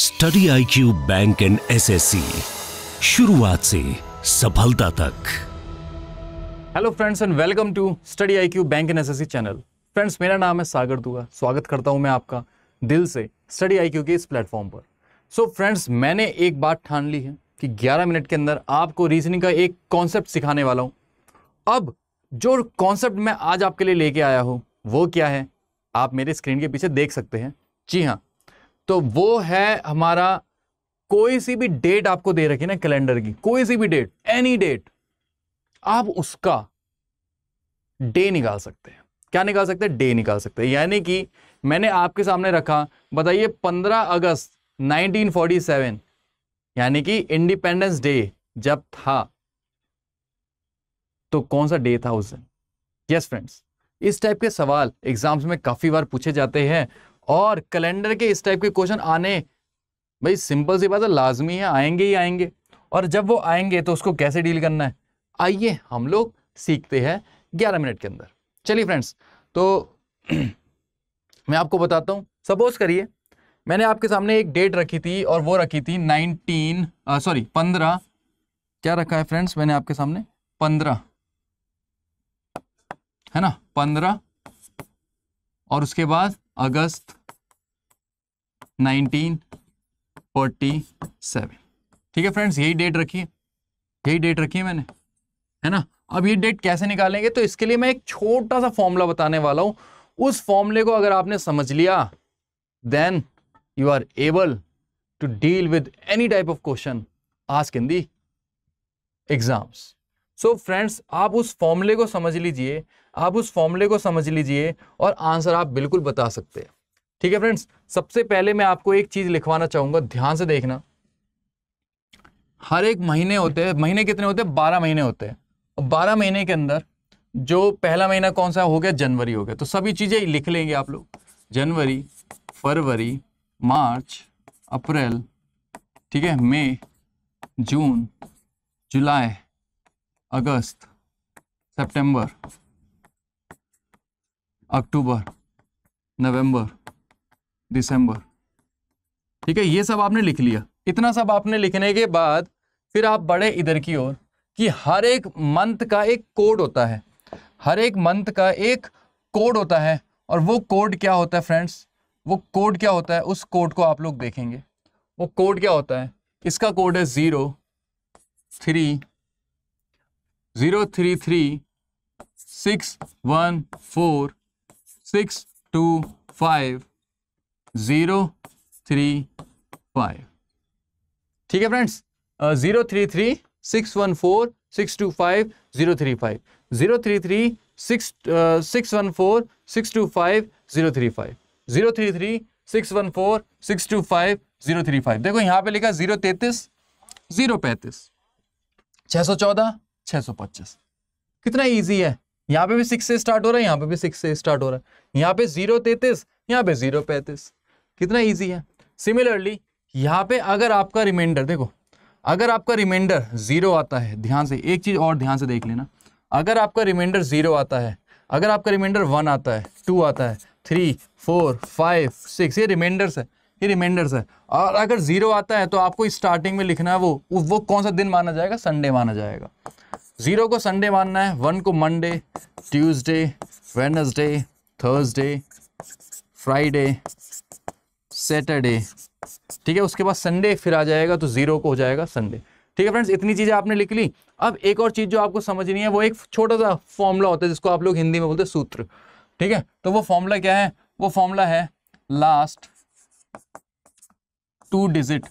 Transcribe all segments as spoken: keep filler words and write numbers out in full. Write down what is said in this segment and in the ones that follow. Study I Q bank and SSC, शुरुआत से सफलता तक। Hello friends and welcome to study I Q bank and SSC channel. Friends, मेरा नाम है सागर दुआ। स्वागत करता हूं मैं आपका दिल से स्टडी आई क्यू के इस प्लेटफॉर्म पर। सो so, फ्रेंड्स, मैंने एक बात ठान ली है कि ग्यारह मिनट के अंदर आपको रीजनिंग का एक कॉन्सेप्ट सिखाने वाला हूँ। अब जो कॉन्सेप्ट मैं आज आपके लिए लेके आया हूँ वो क्या है, आप मेरे स्क्रीन के पीछे देख सकते हैं। जी हाँ, तो वो है हमारा, कोई सी भी डेट आपको दे रखी ना कैलेंडर की, कोई सी भी डेट, एनी डेट, आप उसका डे निकाल सकते हैं। क्या निकाल सकते हैं? डे निकाल सकते हैं। यानी कि मैंने आपके सामने रखा, बताइए पंद्रह अगस्त नाइनटीन फोर्टी सेवन, यानी कि इंडिपेंडेंस डे जब था तो कौन सा डे था उस दिन। यस फ्रेंड्स, इस टाइप के सवाल एग्जाम्स में काफी बार पूछे जाते हैं और कैलेंडर के इस टाइप के क्वेश्चन आने, भाई सिंपल सी बात है, लाजमी है, आएंगे ही आएंगे। और जब वो आएंगे तो उसको कैसे डील करना है, आइए हम लोग सीखते हैं ग्यारह मिनट के अंदर। चलिए फ्रेंड्स, तो मैं आपको बताता हूँ। सपोज करिए मैंने आपके सामने एक डेट रखी थी और वो रखी थी नाइनटीन सॉरी पंद्रह, क्या रखा है फ्रेंड्स मैंने आपके सामने, पंद्रह है ना, पंद्रह और उसके बाद अगस्त नाइनटीन फोर्टी सेवन। ठीक है फ्रेंड्स, यही डेट रखी है, यही डेट रखी है मैंने, है ना। अब ये डेट कैसे निकालेंगे, तो इसके लिए मैं एक छोटा सा फॉर्मूला बताने वाला हूँ। उस फॉर्मूले को अगर आपने समझ लिया then you are able to deal with any type of question asked in the exams. So friends, आप उस फॉर्मूले को समझ लीजिए, आप उस फॉर्मूले को समझ लीजिए और आंसर आप बिल्कुल बता सकते हैं। ठीक है फ्रेंड्स, सबसे पहले मैं आपको एक चीज लिखवाना चाहूंगा, ध्यान से देखना। हर एक महीने होते हैं, महीने कितने होते हैं, बारह महीने होते हैं। बारह महीने के अंदर जो पहला महीना कौन सा हो गया, जनवरी हो गया, तो सभी चीजें लिख लेंगे आप लोग, जनवरी, फरवरी, मार्च, अप्रैल, ठीक है, मई, जून, जुलाई, अगस्त, सितंबर, अक्टूबर, नवंबर, दिसंबर। ठीक है, ये सब आपने लिख लिया। इतना सब आपने लिखने के बाद फिर आप बढ़े इधर की ओर कि हर एक मंथ का एक कोड होता है, हर एक मंथ का एक कोड होता है। और वो कोड क्या होता है फ्रेंड्स, वो कोड क्या होता है, उस कोड को आप लोग देखेंगे। वो कोड क्या होता है, इसका कोड है zero three zero three three six one four six two five zero three five. ठीक है friends, zero three three six one four six two five zero three five zero three three six six one four six two five zero three five zero three three six one four six two five zero three five देखो यहाँ पे लिखा zero तैंतीस zero पैंतीस, छः सौ चौदह छः सौ पच्चीस। कितना इजी है, यहाँ पे भी सिक्स से स्टार्ट हो रहा है, यहाँ पे भी सिक्स से स्टार्ट हो रहा है, यहाँ पे जीरो तैंतीस, यहाँ पे जीरो पैंतीस। कितना इजी है। सिमिलरली यहाँ पे अगर आपका रिमाइंडर देखो, अगर आपका रिमाइंडर जीरो आता है, ध्यान से एक चीज और ध्यान से देख लेना, अगर आपका रिमाइंडर जीरो आता है, अगर आपका रिमाइंडर वन आता है, टू आता है, थ्री, फोर, फाइव, सिक्स, ये रिमाइंडर्स है, ये रिमाइंडर्स है। और अगर जीरो आता है तो आपको स्टार्टिंग में लिखना है वो वो कौन सा दिन माना जाएगा, संडे माना जाएगा। जीरो को संडे मानना है, वन को Monday, Tuesday, Wednesday, Thursday, Friday, Saturday. ठीक है, उसके बाद संडे फिर आ जाएगा, तो जीरो को हो जाएगा संडे। ठीक है फ्रेंड्स, इतनी चीज़ें आपने लिख ली। अब एक और चीज़ जो आपको समझनी है, वो एक छोटा सा फॉर्मूला होता है जिसको आप लोग हिंदी में बोलते हैं सूत्र। ठीक है, तो वो फॉर्मूला क्या है, वो फॉर्मूला है last two digit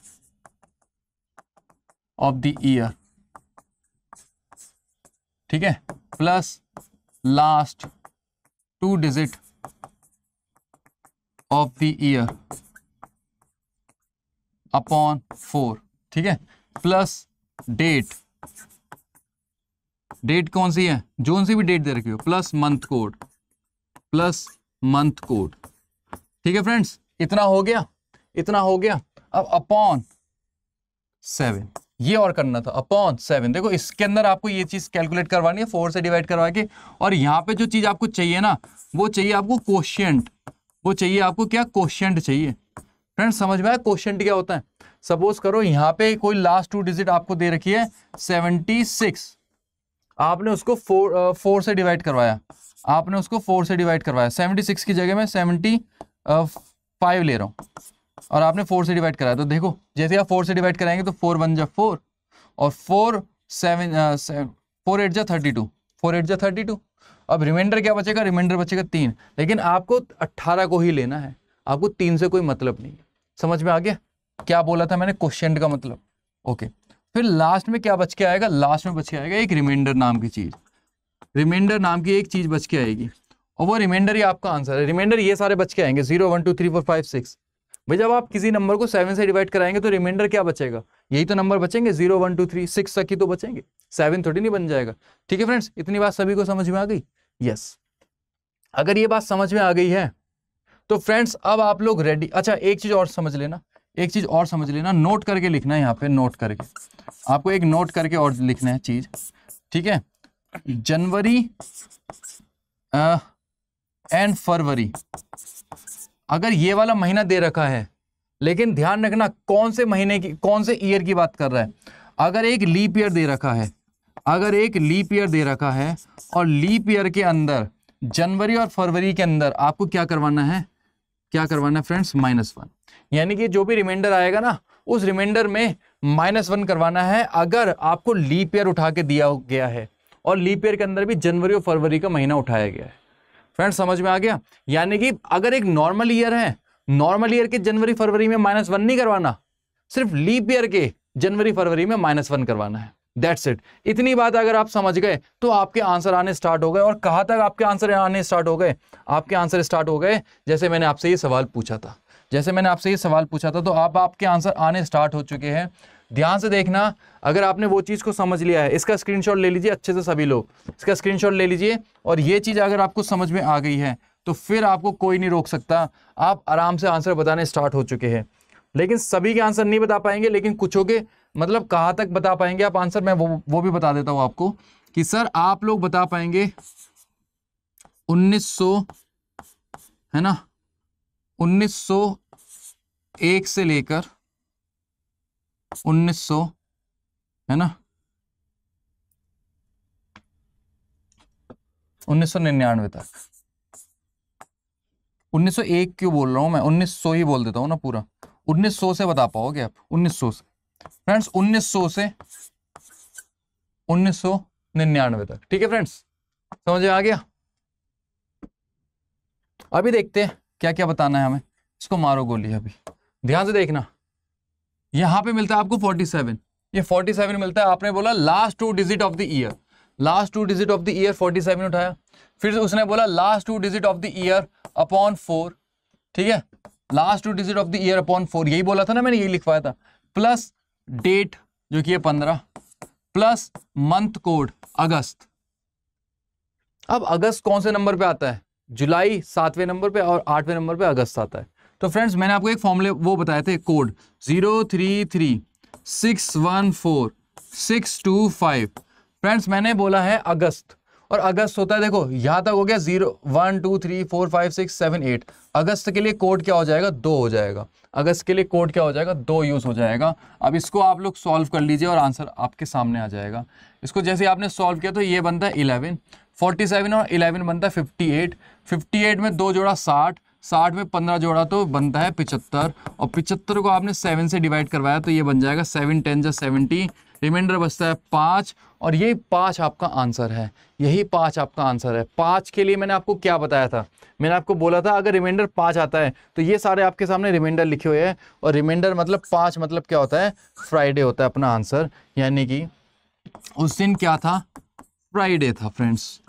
of the year, ठीक है, plus last two digit of the year upon four. ठीक है, प्लस डेट, डेट कौन सी है, जोन सी भी डेट दे रखी हो, plus month code, plus month code. ठीक है फ्रेंड्स, इतना हो गया, इतना हो गया। अब अपॉन सेवन, ये और करना था, अपॉन सेवन। देखो इसके अंदर आपको ये चीज कैलकुलेट करवानी है, फोर से डिवाइड करवा के। और यहाँ पे जो चीज आपको चाहिए ना, वो चाहिए आपको कोशेंट, वो चाहिए आपको क्या, कोशेंट चाहिए। फ्रेंड्स समझ में आया क्वेश्चन क्या होता है। सपोज करो यहाँ पे कोई लास्ट टू डिजिट आपको दे रखी है सेवेंटी सिक्स, आपने उसको फोर फोर से डिवाइड करवाया आपने उसको फोर से डिवाइड करवाया सेवेंटी सिक्स की जगह में सेवेंटी फाइव ले रहा हूँ और आपने फोर से डिवाइड कराया। तो देखो जैसे आप फोर से डिवाइड कराएंगे तो फोर वन जा फोर और फोर सेवन फोर एट जा थर्टी टू फोर एट जा थर्टी टू अब रिमाइंडर क्या बचेगा, रिमाइंडर बचेगा तीन। लेकिन आपको अट्ठारह को ही लेना है, आपको तीन से कोई मतलब नहीं है। समझ में आ गया क्या बोला था मैंने क्वेश्चन का मतलब। ओके फिर लास्ट में क्या बच के आएगा, लास्ट में बच के आएगा एक रिमाइंडर नाम की चीज़, रिमाइंडर नाम की एक चीज़ बच के आएगी और वो रिमाइंडर ही आपका आंसर है। रिमाइंडर ये सारे बच के आएंगे zero one two three four five six. भाई जब आप किसी नंबर को सेवन से डिवाइड कराएंगे तो रिमाइंडर क्या बचेगा, यही तो नंबर बचेंगे zero one two three six तक ही तो बचेंगे, सेवन थोड़ी नहीं बन जाएगा। ठीक है फ्रेंड्स इतनी बात सभी को समझ में आ गई। यस अगर ये बात समझ में आ गई है तो फ्रेंड्स अब आप लोग रेडी। अच्छा एक चीज़ और समझ लेना, एक चीज़ और समझ लेना, नोट करके लिखना है यहाँ पे, नोट करके आपको एक नोट करके और लिखना है चीज़। ठीक है जनवरी एंड फरवरी अगर ये वाला महीना दे रखा है, लेकिन ध्यान रखना कौन से महीने की कौन से ईयर की बात कर रहा है। अगर एक लीप ईयर दे रखा है, अगर एक लीप ईयर दे रखा है और लीप ईयर के अंदर जनवरी और फरवरी के अंदर आपको क्या करवाना है, क्या करवाना है फ्रेंड्स माइनस वन, यानी कि जो भी रिमाइंडर आएगा ना उस रिमाइंडर में माइनस वन करवाना है। अगर आपको लीप ईयर उठा के दिया गया है और लीप ईयर के अंदर भी जनवरी और फरवरी का महीना उठाया गया है। फ्रेंड्स समझ में आ गया, यानी कि अगर एक नॉर्मल ईयर है, नॉर्मल ईयर के जनवरी फरवरी में माइनस वन नहीं करवाना, सिर्फ लीप ईयर के जनवरी फरवरी में माइनस वन करवाना है। That's it. इतनी बात अगर आप समझ गए तो आपके आंसर आने स्टार्ट हो गए। और कहाँ तक आपके आंसर आने स्टार्ट हो गए, आपके आंसर स्टार्ट हो गए जैसे मैंने आपसे ये सवाल पूछा था, जैसे मैंने आपसे ये सवाल पूछा था तो आप आपके आंसर आने स्टार्ट हो चुके हैं। ध्यान से देखना अगर आपने वो चीज़ को समझ लिया है, इसका स्क्रीनशॉट ले लीजिए अच्छे से सभी लोग, इसका स्क्रीनशॉट ले लीजिए। और ये चीज़ अगर आपको समझ में आ गई है तो फिर आपको कोई नहीं रोक सकता, आप आराम से आंसर बताने स्टार्ट हो चुके हैं। लेकिन सभी के आंसर नहीं बता पाएंगे, लेकिन कुछों के मतलब कहाँ तक बता पाएंगे आप आंसर, मैं वो वो भी बता देता हूँ आपको कि सर आप लोग बता पाएंगे उन्नीस सौ है ना उन्नीस सौ एक से लेकर उन्नीस सौ है ना उन्नीस सौ निन्यानवे तक। उन्नीस सौ एक क्यों बोल रहा हूँ मैं, उन्नीस सौ ही बोल देता हूँ ना पूरा, उन्नीस सौ से बता पाओगे आप उन्नीस सौ से फ्रेंड्स, उन्नीस सौ से उन्नीस सौ निन्यानवे तक। ठीक है फ्रेंड्स समझ आ गया। अभी देखते हैं क्या क्या बताना है हमें, इसको मारो गोली। अभी ध्यान से देखना यहाँ पे मिलता है आपको सैंतालीस, ये सैंतालीस मिलता है। आपने बोला last two digit of the year, last two digit of the year सैंतालीस उठाया, फिर उसने बोला last two digit of the year upon four. ठीक है last two digit of the year upon four यही बोला था ना मैंने, यही लिखवाया था, प्लस डेट जो कि है पंद्रह, प्लस मंथ कोड अगस्त। अब अगस्त कौन से नंबर पे आता है, जुलाई सातवें नंबर पे और आठवें नंबर पे अगस्त आता है। तो फ्रेंड्स मैंने आपको एक फॉर्मूले वो बताए थे, code zero three three six one four six two five. Friends मैंने बोला है अगस्त और अगस्त होता है, देखो यहाँ तक हो गया zero one two three four five six seven eight. अगस्त के लिए कोड क्या हो जाएगा, दो हो जाएगा। अगस्त के लिए कोड क्या हो जाएगा, दो यूज़ हो जाएगा। अब इसको आप लोग सॉल्व कर लीजिए और आंसर आपके सामने आ जाएगा। इसको जैसे आपने सॉल्व किया तो ये बनता है इलेवन, फोर्टी सेवन और इलेवन बनता है फिफ्टी एट, फिफ्टी एट में दो जोड़ा साठ, साठ में पंद्रह जोड़ा तो बनता है पिचहत्तर, और पिचहत्तर को आपने सेवन से डिवाइड करवाया तो ये बन जाएगा सेवन टेन या सेवेंटी, रिमाइंडर बचता है पाँच और यही पाँच आपका आंसर है, यही पाँच आपका आंसर है। पाँच के लिए मैंने आपको क्या बताया था, मैंने आपको बोला था अगर रिमाइंडर पाँच आता है तो ये सारे आपके सामने रिमाइंडर लिखे हुए हैं, और रिमाइंडर मतलब पाँच मतलब क्या होता है, फ्राइडे होता है अपना आंसर, यानी कि उस दिन क्या था, फ्राइडे था फ्रेंड्स,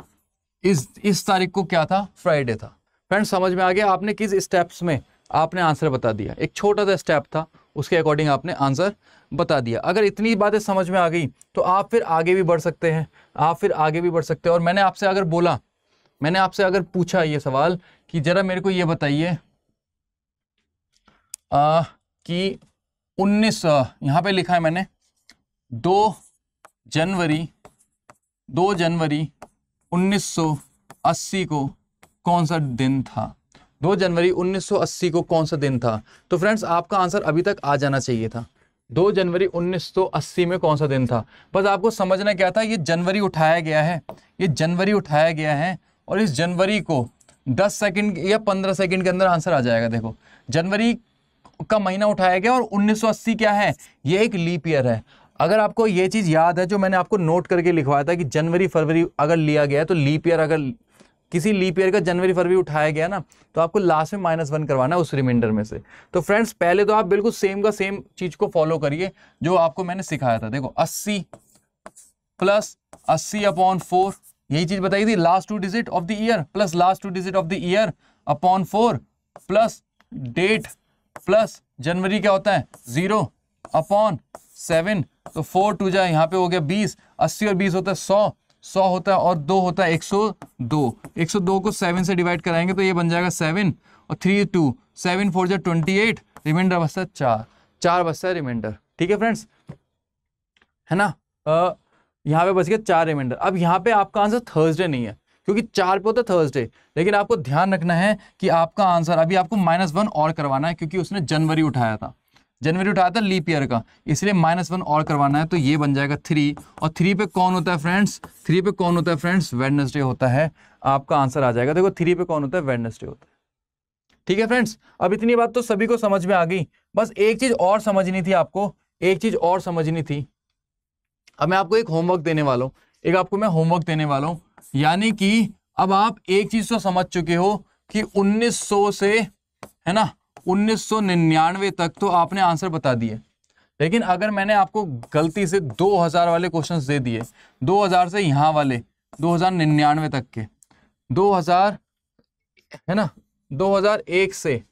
इस इस तारीख को क्या था, फ्राइडे था। फ्रेंड्स समझ में आ गया आपने किस स्टेप्स में आपने आंसर बता दिया, एक छोटा सा स्टेप था उसके अकॉर्डिंग आपने आंसर बता दिया। अगर इतनी बातें समझ में आ गई तो आप फिर आगे भी बढ़ सकते हैं, आप फिर आगे भी बढ़ सकते हैं। और मैंने आपसे अगर बोला, मैंने आपसे अगर पूछा ये सवाल कि जरा मेरे को ये बताइए कि उन्नीस यहाँ पे लिखा है मैंने दो जनवरी दो जनवरी उन्नीस सौ अस्सी को कौन सा दिन था, दो जनवरी उन्नीस सौ अस्सी को कौन सा दिन था? तो फ्रेंड्स आपका आंसर अभी तक आ जाना चाहिए था। दो जनवरी उन्नीस सौ अस्सी में कौन सा दिन था? बस आपको समझना क्या था, ये जनवरी उठाया गया है, ये जनवरी उठाया गया है और इस जनवरी को दस सेकंड या पंद्रह सेकंड के अंदर आंसर आ जाएगा। देखो जनवरी का महीना उठाया गया और उन्नीस सौ अस्सी क्या है, ये एक लीप ईयर है। अगर आपको ये चीज़ याद है जो मैंने आपको नोट करके लिखवाया था कि जनवरी फरवरी अगर लिया गया तो लीप ईयर, अगर किसी लीप ईयर का जनवरी फरवरी उठाया गया ना तो आपको लास्ट में माइनस वन करवाना है उस रिमाइंडर में से। तो फ्रेंड्स पहले तो आप बिल्कुल सेम का सेम चीज़ को फॉलो करिए जो आपको मैंने सिखाया था। देखो अस्सी प्लस अस्सी अपॉन फोर, यही चीज़ बताई थी, last two digit of the year plus last two digit of the year upon four plus date plus जनवरी क्या होता है जीरो अपॉन सेवन, तो फोर टू जा यहाँ पे हो गया बीस, अस्सी और बीस होता है सौ, सौ होता है और दो होता है एक सौ दो, एक सौ दो को सेवन से डिवाइड कराएंगे तो ये बन जाएगा सेवन और थ्री टू सेवन फोर जा ट्वेंटी एट, रिमाइंडर बचता है चार, चार बचता है रिमाइंडर। ठीक है फ्रेंड्स, है ना, आ, यहाँ पे बच गया चार रिमाइंडर। अब यहाँ पे आपका आंसर थर्सडे नहीं है क्योंकि चार पे होता है थर्सडे, लेकिन आपको ध्यान रखना है कि आपका आंसर अभी आपको माइनस वन और करवाना है क्योंकि उसने जनवरी उठाया था, जनवरी उठाया था लीप ईयर का, इसलिए माइनस वन और करवाना है तो ये बन जाएगा थ्री। और थ्री पे कौन होता है फ्रेंड्स, थ्री पे कौन होता है फ्रेंड्स, वेडनेसडे होता है, आपका आंसर आ जाएगा। देखो थ्री पे कौन होता है, वेडनेसडे होता है। ठीक है फ्रेंड्स, अब इतनी बात तो सभी को समझ में आ गई, बस एक चीज़ और समझनी थी आपको, एक चीज़ और समझनी थी। अब मैं आपको एक होमवर्क देने वाला हूँ, एक आपको मैं होमवर्क देने वाला हूँ, यानी कि अब आप एक चीज़ तो समझ चुके हो कि उन्नीस सौ से, है ना, उन्नीस सौ निन्यानवे तक तो आपने आंसर बता दिए, लेकिन अगर मैंने आपको गलती से दो हज़ार वाले क्वेश्चंस दे दिए, दो हज़ार से यहाँ वाले दो हज़ार निन्यानवे तक के, दो हज़ार है ना, दो हज़ार एक से,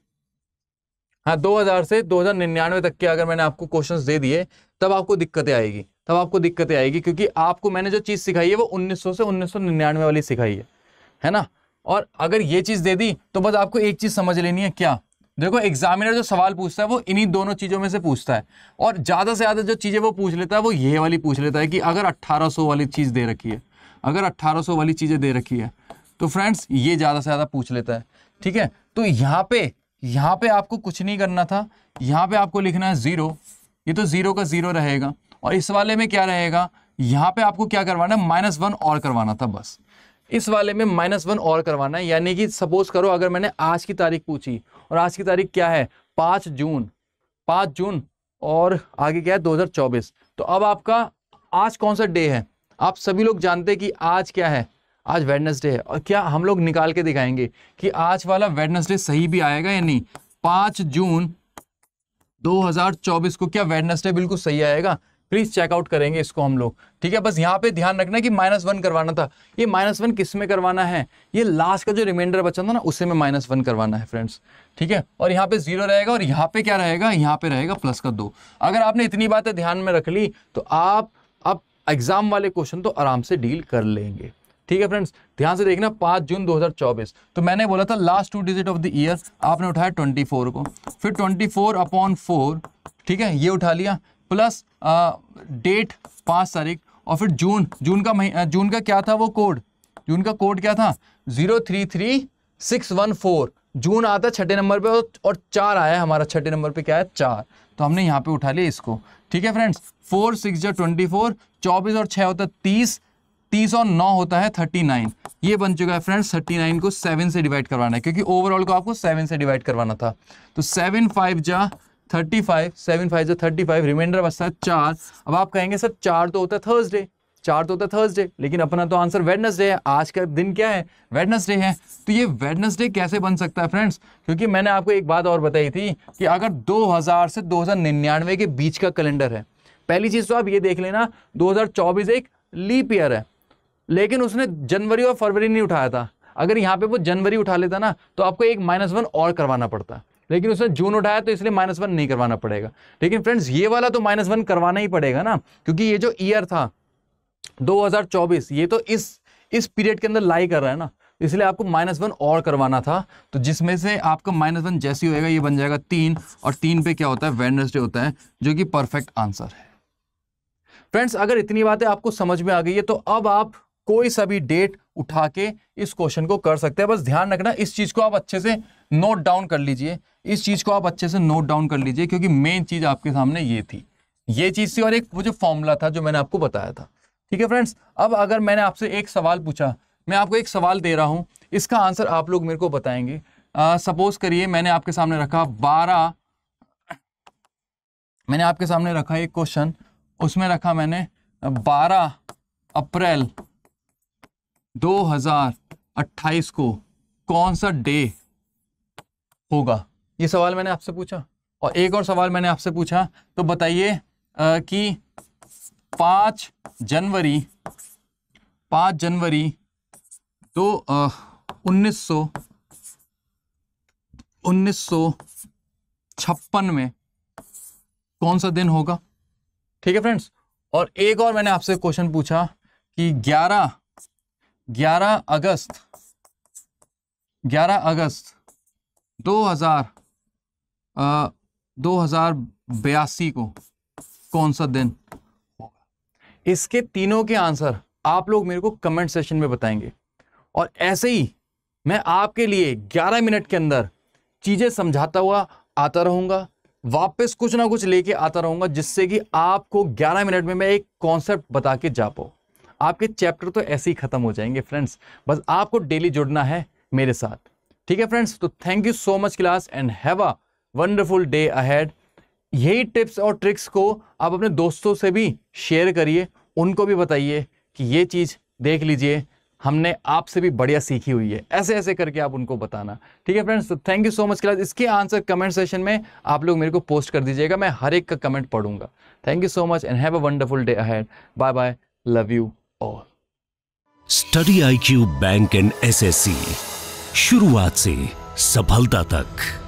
हाँ दो हज़ार से दो हज़ार निन्यानवे तक के अगर मैंने आपको क्वेश्चंस दे दिए तब आपको दिक्कतें आएगी, तब आपको दिक्कतें आएगी क्योंकि आपको मैंने जो चीज़ सिखाई है वो उन्नीस सौ से उन्नीस सौ निन्यानवे वाली सिखाई है, है ना। और अगर ये चीज़ दे दी तो बस आपको एक चीज़ समझ लेनी है, क्या? देखो एग्जामिनर जो सवाल पूछता है वो इन्हीं दोनों चीज़ों में से पूछता है और ज़्यादा से ज़्यादा जो चीज़ें वो पूछ लेता है वो ये वाली पूछ लेता है कि अगर अट्ठारह सौ वाली चीज़ दे रखी है, अगर अट्ठारह सौ वाली चीज़ें दे रखी है तो फ्रेंड्स ये ज़्यादा से ज़्यादा पूछ लेता है। ठीक है, तो यहाँ पे यहाँ पे आपको कुछ नहीं करना था, यहाँ पे आपको लिखना है ज़ीरो, ये तो ज़ीरो का ज़ीरो रहेगा और इस वाले में क्या रहेगा, यहाँ पे आपको क्या करवाना है, माइनस वन और करवाना था बस, इस वाले में माइनस वन और करवाना है। यानी कि सपोज करो अगर मैंने आज की तारीख पूछी और आज की तारीख क्या है पाँच जून, पाँच जून और आगे क्या है दो हज़ार चौबीस, तो अब आपका आज कौन सा डे है, आप सभी लोग जानते हैं कि आज क्या है, आज वेडनेसडे है। और क्या हम लोग निकाल के दिखाएंगे कि आज वाला वेडनेसडे सही भी आएगा या नहीं, पाँच जून दो हज़ार चौबीस को क्या वेडनेसडे बिल्कुल सही आएगा, प्लीज़ चेकआउट करेंगे इसको हम लोग। ठीक है, बस यहाँ पे ध्यान रखना कि माइनस वन करवाना था, ये माइनस वन किस में करवाना है, ये लास्ट का जो रिमाइंडर बचा था ना उसे में माइनस वन करवाना है फ्रेंड्स। ठीक है, और यहाँ पे जीरो रहेगा और यहाँ पे क्या रहेगा, यहाँ पे रहेगा प्लस का दो। अगर आपने इतनी बातें ध्यान में रख ली तो आप अब एग्जाम वाले क्वेश्चन तो आराम से डील कर लेंगे। ठीक है फ्रेंड्स, ध्यान से देखना, पाँच जून दो हज़ार चौबीस, तो मैंने बोला था last two digit of the year आपने उठाया चौबीस को, फिर चौबीस अपॉन फोर, ठीक है ये उठा लिया, प्लस डेट पाँच तारीख और फिर जून, जून का महीना, जून का क्या था वो कोड, जून का कोड क्या था zero three three six one four, June आता छठे नंबर पे और चार आया हमारा छठे नंबर पे, क्या है चार, तो हमने यहाँ पे उठा लिया इसको। ठीक है फ्रेंड्स, फोर सिक्स जो ट्वेंटी फोर, चौबीस और छः होता है तीस, तीस और नौ होता है थर्टी नाइन, ये बन चुका है फ्रेंड्स। थर्टी नाइन को सेवन से डिवाइड करवाना है क्योंकि ओवरऑल को आपको सेवन से डिवाइड करवाना था, तो सेवन फाइव जा थर्टी फाइव, सेवन फाइव जो थर्टी फाइव, रिमाइंडर बचता है चार। अब आप कहेंगे सर चार तो होता है थर्सडे, चार तो होता है थर्सडे, लेकिन अपना तो आंसर वेडनेसडे है, आज का दिन क्या है वेडनेसडे है, तो ये वेडनेसडे कैसे बन सकता है फ्रेंड्स, क्योंकि मैंने आपको एक बात और बताई थी कि अगर दो हज़ार से दो हज़ार निन्यानवे के बीच का कैलेंडर है, पहली चीज़ तो आप ये देख लेना दो हज़ार चौबीस एक लीप ईयर है, लेकिन उसने जनवरी और फरवरी नहीं उठाया था, अगर यहाँ पे वो जनवरी उठा लेता ना तो आपको एक माइनस वन और करवाना पड़ता, लेकिन उसने जून उठाया तो इसलिए माइनस वन नहीं करवाना पड़ेगा। लेकिन फ्रेंड्स ये वाला तो माइनस वन करवाना ही पड़ेगा ना, क्योंकि ये जो ईयर था दो हज़ार चौबीस ये तो इस इस पीरियड के अंदर लाई कर रहा है ना, इसलिए आपको माइनस वन और करवाना था, तो जिसमें से आपका माइनस वन जैसी होएगा ये बन जाएगा तीन और तीन पे क्या होता है वेडनेसडे होता है, जो कि परफेक्ट आंसर है। फ्रेंड्स अगर इतनी बातें आपको समझ में आ गई है तो अब आप कोई सा भी डेट उठा के इस क्वेश्चन को कर सकते हैं, बस ध्यान रखना इस चीज़ को आप अच्छे से नोट डाउन कर लीजिए, इस चीज़ को आप अच्छे से नोट डाउन कर लीजिए, क्योंकि मेन चीज़ आपके सामने ये थी, ये चीज़ थी और एक वो जो फॉर्मूला था जो मैंने आपको बताया था। ठीक है फ्रेंड्स, अब अगर मैंने आपसे एक सवाल पूछा, मैं आपको एक सवाल दे रहा हूँ, इसका आंसर आप लोग मेरे को बताएंगे। सपोज करिए मैंने आपके सामने रखा बारह, मैंने आपके सामने रखा एक क्वेश्चन, उसमें रखा मैंने बारह अप्रैल दो हज़ार अट्ठाईस को कौन सा डे होगा, ये सवाल मैंने आपसे पूछा। और एक और सवाल मैंने आपसे पूछा, तो बताइए कि पाँच जनवरी पाँच जनवरी दो उन्नीस सौ उन्नीस सौ छप्पन में कौन सा दिन होगा। ठीक है फ्रेंड्स, और एक और मैंने आपसे क्वेश्चन पूछा कि ग्यारह अगस्त दो हज़ार बयासी को कौन सा दिन होगा। इसके तीनों के आंसर आप लोग मेरे को कमेंट सेशन में बताएंगे, और ऐसे ही मैं आपके लिए ग्यारह मिनट के अंदर चीज़ें समझाता हुआ आता रहूँगा, वापस कुछ ना कुछ लेके आता रहूँगा, जिससे कि आपको ग्यारह मिनट में मैं एक कॉन्सेप्ट बता के जा पाऊँ। आपके चैप्टर तो ऐसे ही ख़त्म हो जाएंगे फ्रेंड्स, बस आपको डेली जुड़ना है मेरे साथ। ठीक है फ्रेंड्स, तो thank you so much class and have a wonderful day ahead. यही टिप्स और ट्रिक्स को आप अपने दोस्तों से भी शेयर करिए, उनको भी बताइए कि ये चीज़ देख लीजिए हमने आपसे भी बढ़िया सीखी हुई है, ऐसे ऐसे करके आप उनको बताना। ठीक है फ्रेंड्स, तो thank you so much class. इसके आंसर कमेंट सेशन में आप लोग मेरे को पोस्ट कर दीजिएगा, मैं हर एक का कमेंट पढ़ूंगा। Thank you so much and have a wonderful day ahead. Bye bye, love you all. Study I Q bank and S S C, शुरुआत से सफलता तक।